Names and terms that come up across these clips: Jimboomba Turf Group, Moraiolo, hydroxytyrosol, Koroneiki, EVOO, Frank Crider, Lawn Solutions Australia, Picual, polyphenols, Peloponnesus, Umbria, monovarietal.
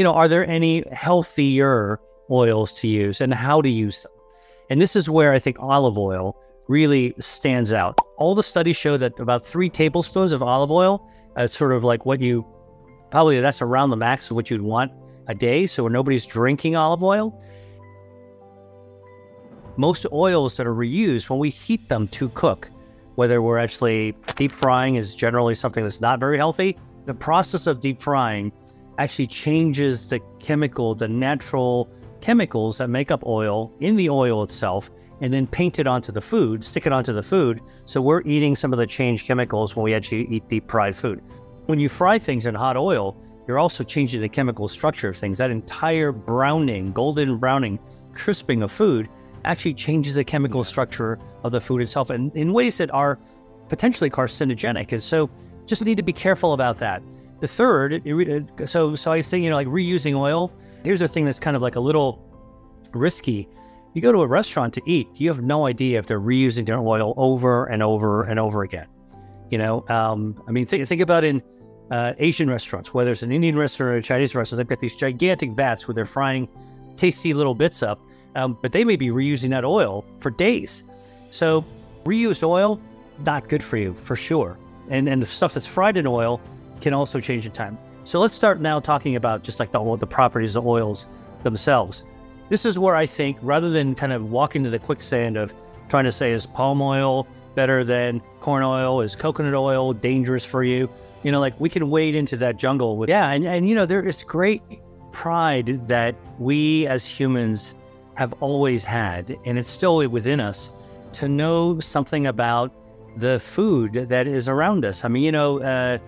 you know, are there any healthier oils to use and how to use them? And this is where I think olive oil really stands out. All the studies show that about 3 tablespoons of olive oil is sort of like what you, probably that's around the max of what you'd want a day. So when nobody's drinking olive oil, most oils that are reused, when we heat them to cook, whether we're actually deep frying is generally something that's not very healthy. The process of deep frying actually changes the chemical, the natural chemicals that make up oil in the oil itself, and then paint it onto the food, stick it onto the food. So we're eating some of the changed chemicals when we actually eat deep fried food. When you fry things in hot oil, you're also changing the chemical structure of things. That entire browning, golden browning, crisping of food actually changes the chemical structure of the food itself, and in ways that are potentially carcinogenic. And so just need to be careful about that. The third, so I say, you know, like reusing oil, here's the thing that's kind of like a little risky. You go to a restaurant to eat, you have no idea if they're reusing their oil over and over and over again. You know, I mean, think about in Asian restaurants, whether it's an Indian restaurant or a Chinese restaurant, they've got these gigantic vats where they're frying tasty little bits up, but they may be reusing that oil for days. So reused oil, not good for you, for sure. And the stuff that's fried in oil can also change in time. So let's start now talking about just like the properties of oils themselves. This is where I think, rather than kind of walk into the quicksand of trying to say, is palm oil better than corn oil? Is coconut oil dangerous for you? You know, like we can wade into that jungle with, yeah. And you know, there is great pride that we as humans have always had, and it's still within us to know something about the food that is around us. I mean, you know,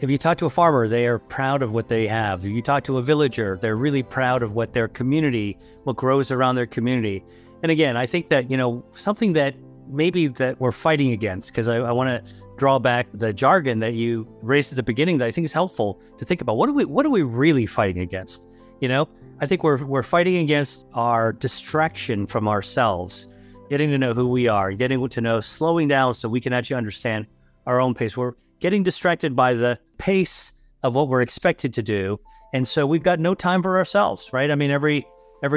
if you talk to a farmer, they are proud of what they have. If you talk to a villager, they're really proud of what their community, what grows around their community. And again, I think that, you know, something that maybe that we're fighting against, because I want to draw back the jargon that you raised at the beginning that I think is helpful to think about. What are we really fighting against? You know, I think we're fighting against our distraction from ourselves, getting to know who we are, getting to know, slowing down so we can actually understand our own pace. We're getting distracted by the pace of what we're expected to do. And so we've got no time for ourselves, right? I mean, every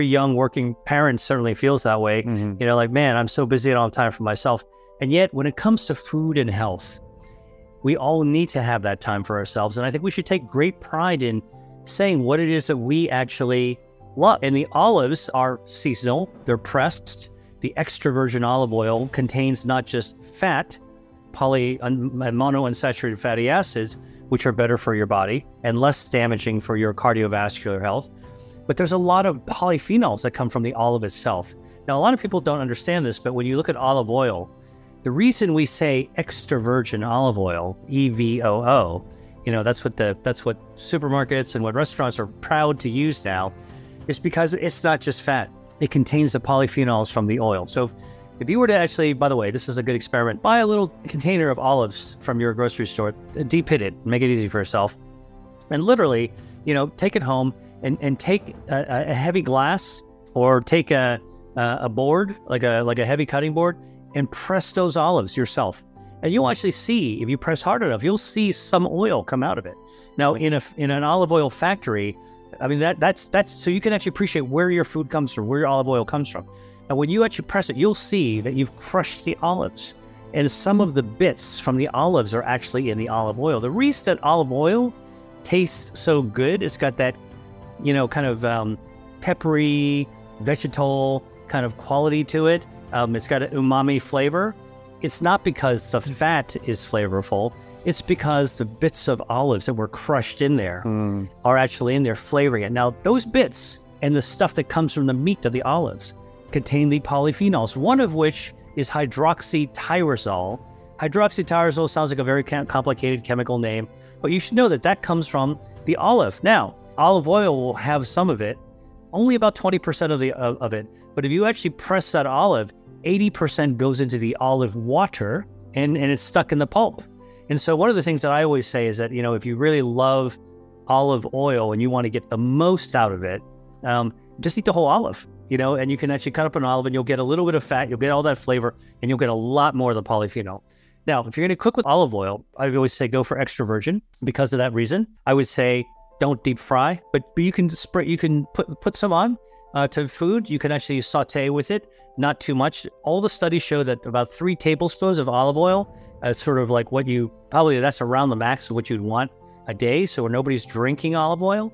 young working parent certainly feels that way. Mm-hmm. You know, like, man, I'm so busy, I don't have time for myself. And yet when it comes to food and health, we all need to have that time for ourselves. And I think we should take great pride in saying what it is that we actually love. And the olives are seasonal, they're pressed. The extra virgin olive oil contains not just fat, poly and monounsaturated fatty acids, which are better for your body and less damaging for your cardiovascular health. But there's a lot of polyphenols that come from the olive itself. Now, a lot of people don't understand this, but when you look at olive oil, the reason we say extra virgin olive oil, EVOO, you know, that's what supermarkets and what restaurants are proud to use now, is because it's not just fat. It contains the polyphenols from the oil. So if you were to actually, by the way, this is a good experiment, buy a little container of olives from your grocery store, de-pit it, make it easy for yourself. And literally, you know, take it home and take a heavy glass or take a board, like a heavy cutting board, and press those olives yourself. And you'll actually see, if you press hard enough, you'll see some oil come out of it. Now, in an olive oil factory, I mean, that's so you can actually appreciate where your food comes from, where your olive oil comes from. And when you actually press it, you'll see that you've crushed the olives, and some of the bits from the olives are actually in the olive oil. The reason that olive oil tastes so good, it's got that, you know, kind of peppery, vegetal kind of quality to it. It's got an umami flavor. It's not because the fat is flavorful. It's because the bits of olives that were crushed in there are actually in there flavoring it. Now, those bits and the stuff that comes from the meat of the olives contain the polyphenols, one of which is hydroxytyrosol. Hydroxytyrosol sounds like a very complicated chemical name, but you should know that that comes from the olive. Now, olive oil will have some of it, only about 20% of it, but if you actually press that olive, 80% goes into the olive water and it's stuck in the pulp. And so one of the things that I always say is that, you know, if you really love olive oil and you want to get the most out of it, just eat the whole olive. You know, and you can actually cut up an olive and you'll get a little bit of fat, you'll get all that flavor, and you'll get a lot more of the polyphenol. Now, if you're going to cook with olive oil, I would always say go for extra virgin because of that reason. I would say Don't deep fry, but you can spray. You can put some on to food. You can actually saute with it, not too much. All the studies show that about 3 tablespoons of olive oil is sort of like what you probably, that's around the max of what you'd want a day. So nobody's drinking olive oil.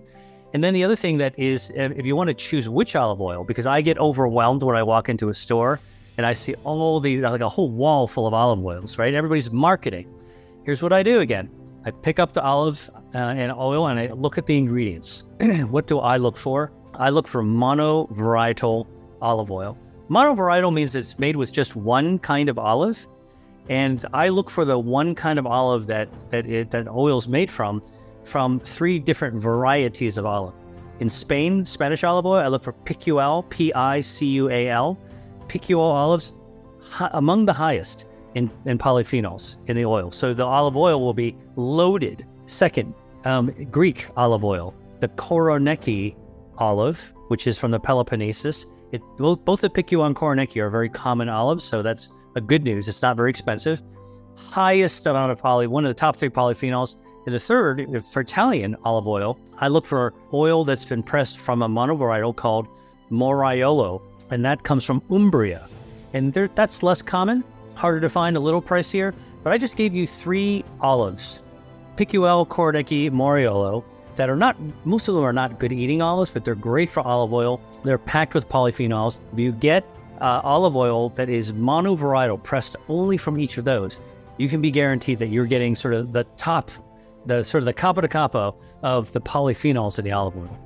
And then the other thing that is, if you want to choose which olive oil, because I get overwhelmed when I walk into a store and I see all these, like a whole wall full of olive oils, right? Everybody's marketing. Here's what I do again. I pick up the olive and oil and I look at the ingredients. What do I look for? I look for monovarietal olive oil. Monovarietal means it's made with just one kind of olive. And I look for the one kind of olive that oil's made from 3 different varieties of olive. In Spain, Spanish olive oil, I look for Picual, P-I-C-U-A-L. Picual olives, among the highest in polyphenols in the oil. So the olive oil will be loaded. Second, Greek olive oil, the Koroneiki olive, which is from the Peloponnesus. Both the Picual and Koroneiki are very common olives, so that's a good news. It's not very expensive. Highest amount of one of the top 3 polyphenols. And the third, for Italian olive oil, I look for oil that's been pressed from a monovarietal called Moraiolo, and that comes from Umbria. And that's less common, harder to find, a little pricier, but I just gave you 3 olives, Picual, Koroneiki, Moraiolo, that are not, most of them are not good eating olives, but they're great for olive oil. They're packed with polyphenols. If you get olive oil that is monovarietal, pressed only from each of those, you can be guaranteed that you're getting sort of the top, the sort of the capo di capo of the polyphenols in the olive oil.